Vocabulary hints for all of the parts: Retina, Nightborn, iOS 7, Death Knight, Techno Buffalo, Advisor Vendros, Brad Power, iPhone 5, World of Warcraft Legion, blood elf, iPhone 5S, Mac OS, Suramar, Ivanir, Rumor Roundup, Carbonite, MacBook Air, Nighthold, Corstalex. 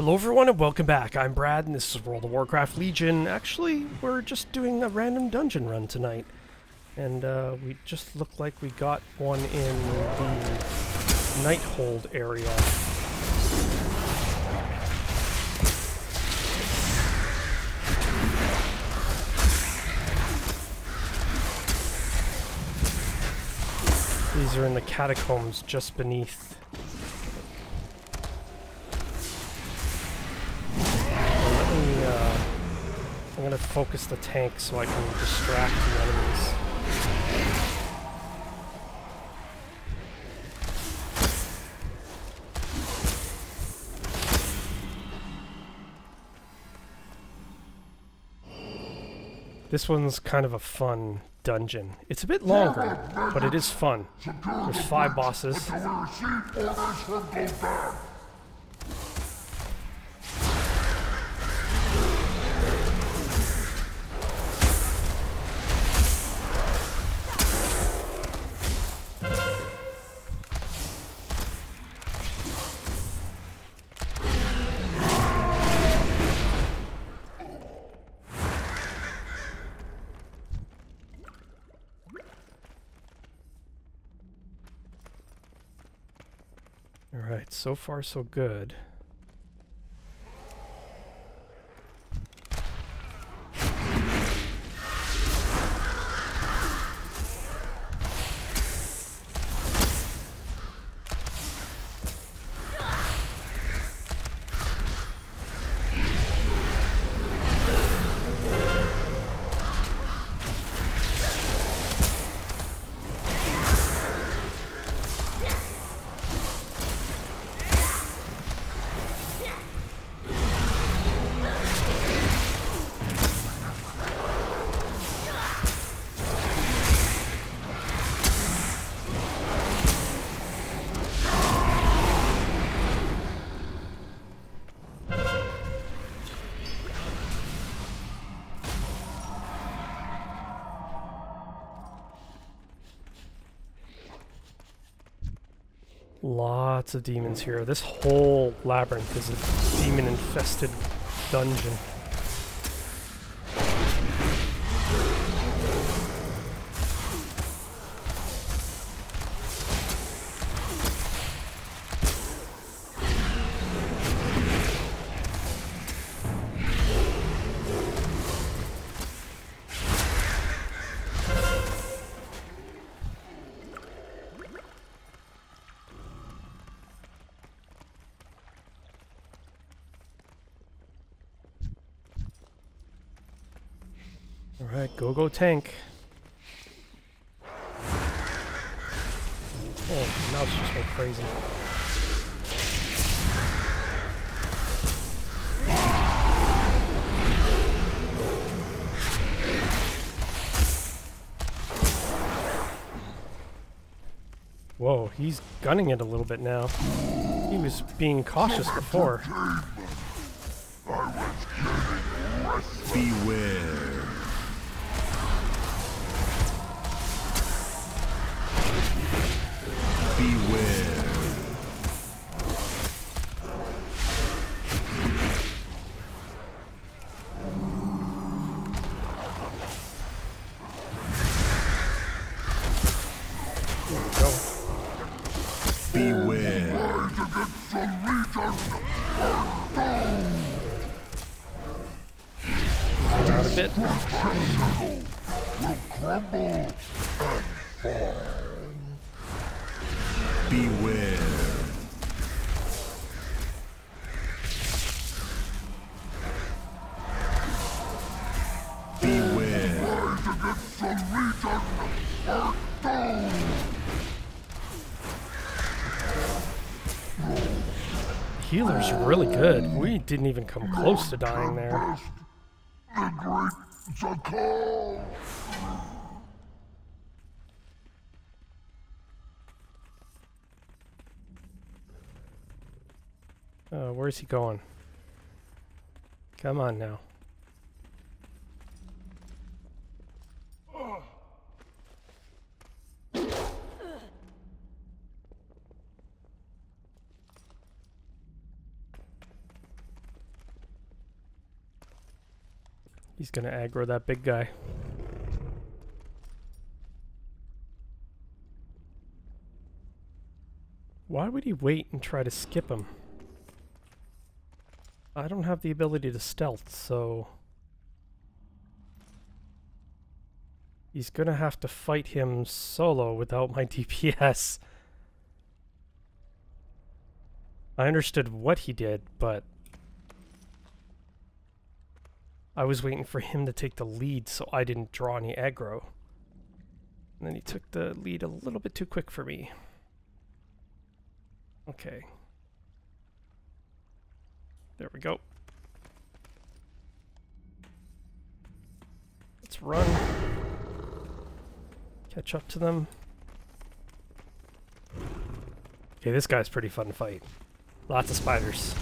Hello everyone and welcome back. I'm Brad and this is World of Warcraft Legion. Actually, we're just doing a random dungeon run tonight. And we just look like we got one in the Nighthold area. These are in the catacombs just beneath. I'm going to focus the tank so I can distract the enemies. This one's kind of a fun dungeon. It's a bit longer, but it is fun. There's 5 bosses. Alright, so far so good. Lots of demons here. This whole labyrinth is a demon-infested dungeon. Alright, go tank. Oh, now it's just going crazy. Whoa, he's gunning it a little bit now. He was being cautious before. Beware. Healer's really good. We didn't even come close to dying there. Where's he going? Come on now. He's gonna aggro that big guy. Why would he wait and try to skip him? I don't have the ability to stealth, so... he's gonna have to fight him solo without my DPS. I understood what he did, but... I was waiting for him to take the lead so I didn't draw any aggro. And then he took the lead a little bit too quick for me. Okay. There we go. Let's run. Catch up to them. Okay, this guy's pretty fun to fight. Lots of spiders.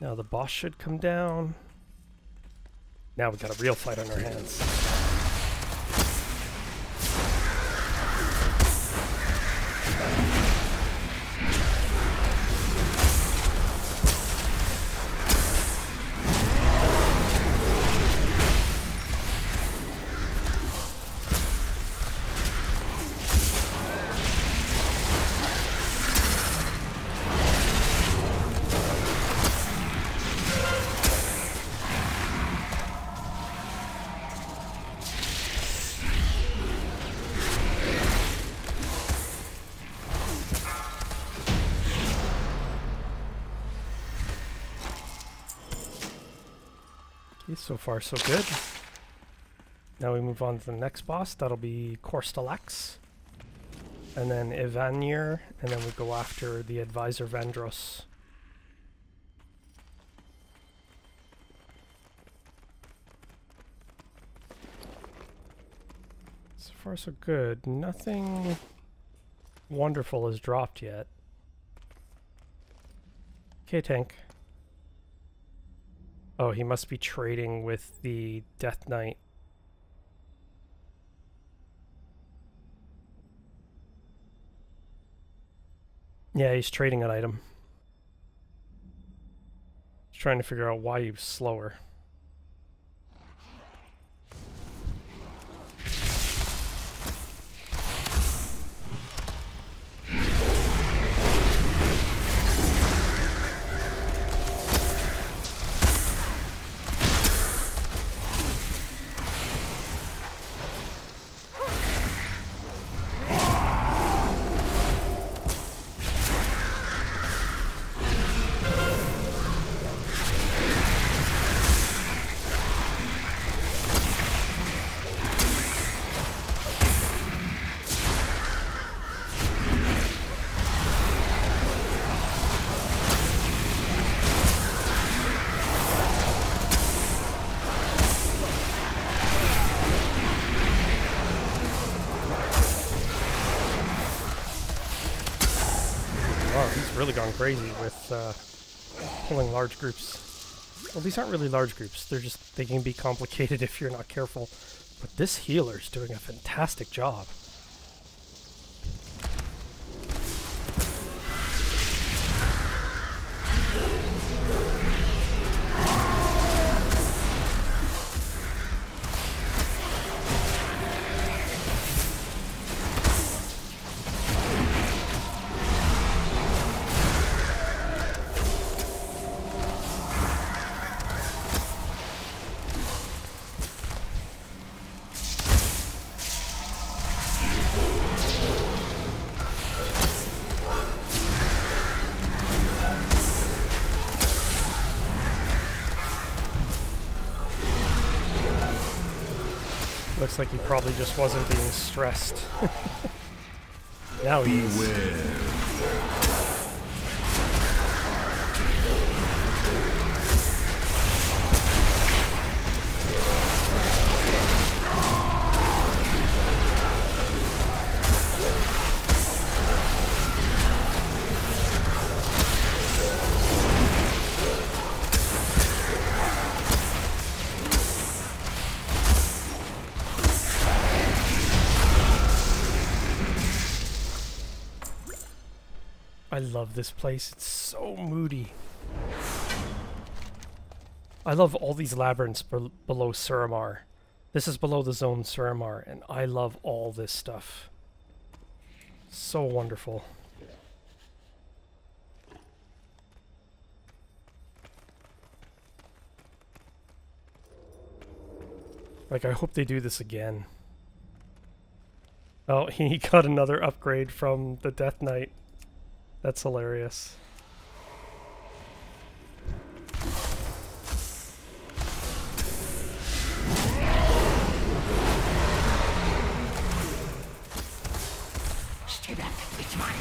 Now the boss should come down. Now we've got a real fight on our hands. So far, so good. Now we move on to the next boss. That'll be Corstalex, and then Ivanir, and then we go after the Advisor Vendros. So far, so good. Nothing wonderful has dropped yet. Okay, tank. Oh, he must be trading with the Death Knight. Yeah, he's trading an item. He's trying to figure out why he was slower. Really gone crazy with pulling large groups. Well, these aren't really large groups. They're just, they can be complicated if you're not careful. But this healer's doing a fantastic job. looks like he probably just wasn't being stressed. Now he is. I love this place, it's so moody. I love all these labyrinths below Suramar. This is below the zone Suramar, and I love all this stuff. So wonderful. Like, I hope they do this again. Oh, he got another upgrade from the Death Knight. That's hilarious. Stay back, it's mine.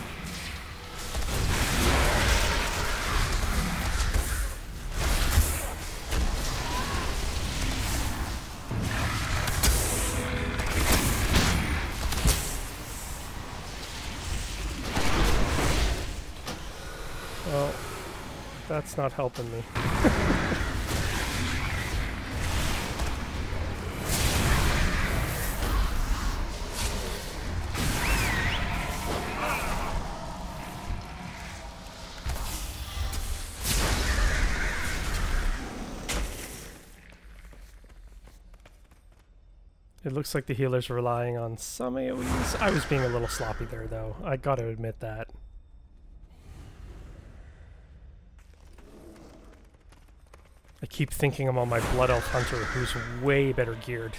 That's not helping me. It looks like the healer's relying on some AoEs. I was being a little sloppy there, though. I gotta admit that. I keep thinking I'm on my blood elf hunter, who's way better geared.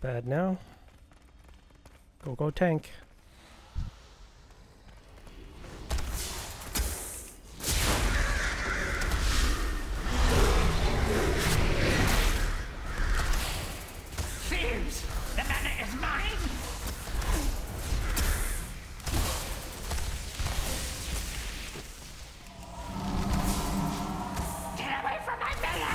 Bad now. Go tank. Thieves! The mana is mine! Get away from my mana!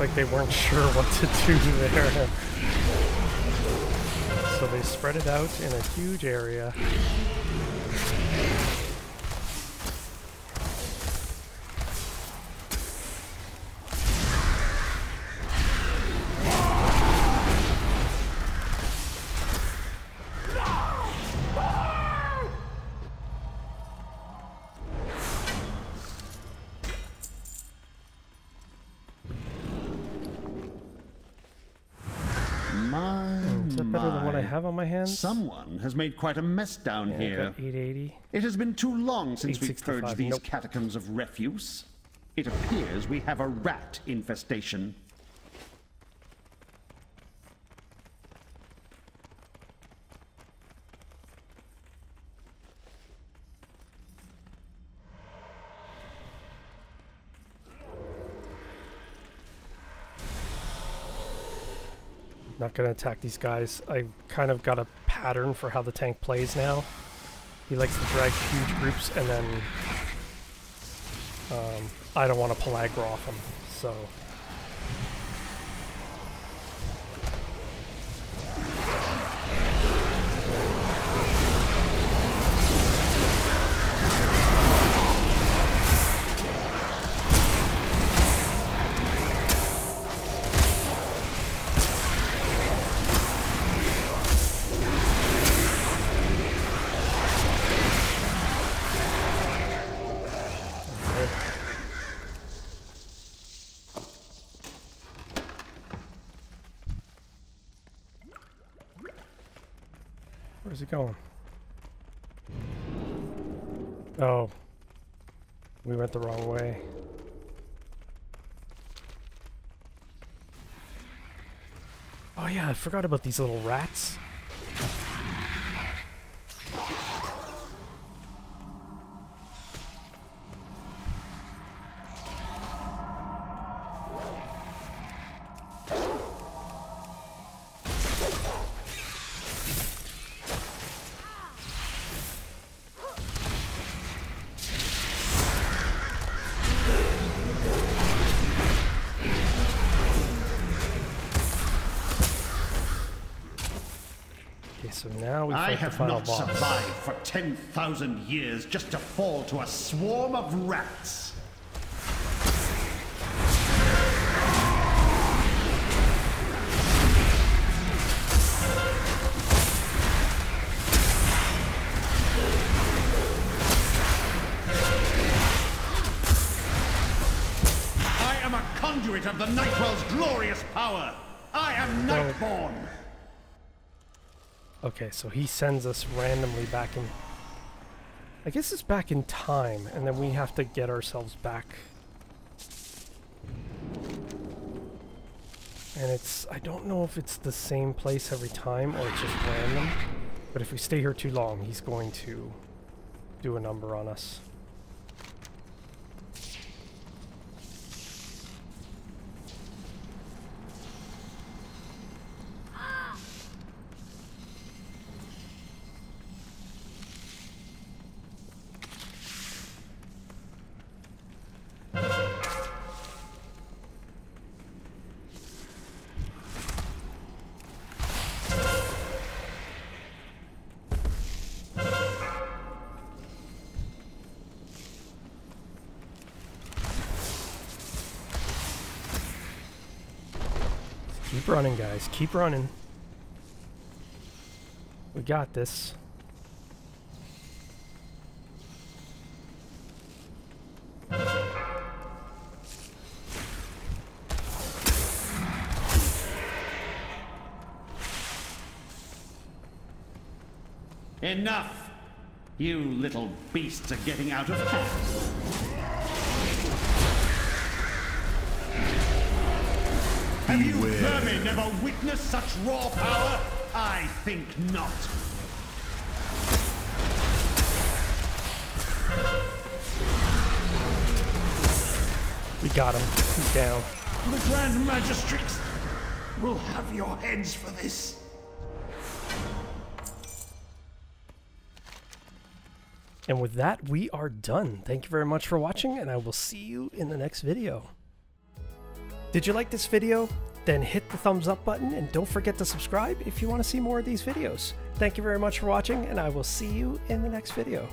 Like they weren't sure what to do there. So they spread it out in a huge area. On my hands. Someone has made quite a mess down here. 880. It has been too long since we've purged these catacombs of refuse. It appears we have a rat infestation. Not gonna attack these guys. I kind of got a pattern for how the tank plays now. He likes to drag huge groups, and then I don't want to pellagra off him, so. Where's it going? Oh. We went the wrong way. Oh yeah, I forgot about these little rats. I have not survived for 10,000 years just to fall to a swarm of rats. I am a conduit of the Nightwell's glorious power. I am Nightborn. Oh. Okay, so he sends us randomly back in... I guess it's back in time, and then we have to get ourselves back. And it's... I don't know if it's the same place every time, or it's just random. But if we stay here too long, he's going to do a number on us. Keep running, guys. Keep running. We got this. Enough! You little beasts are getting out of hand. Have you vermin never witnessed such raw power? I think not. We got him. He's down. The Grand Magistrates will have your heads for this. And with that, we are done. Thank you very much for watching, and I will see you in the next video. Did you like this video? Then hit the thumbs up button and don't forget to subscribe if you want to see more of these videos. Thank you very much for watching, and I will see you in the next video.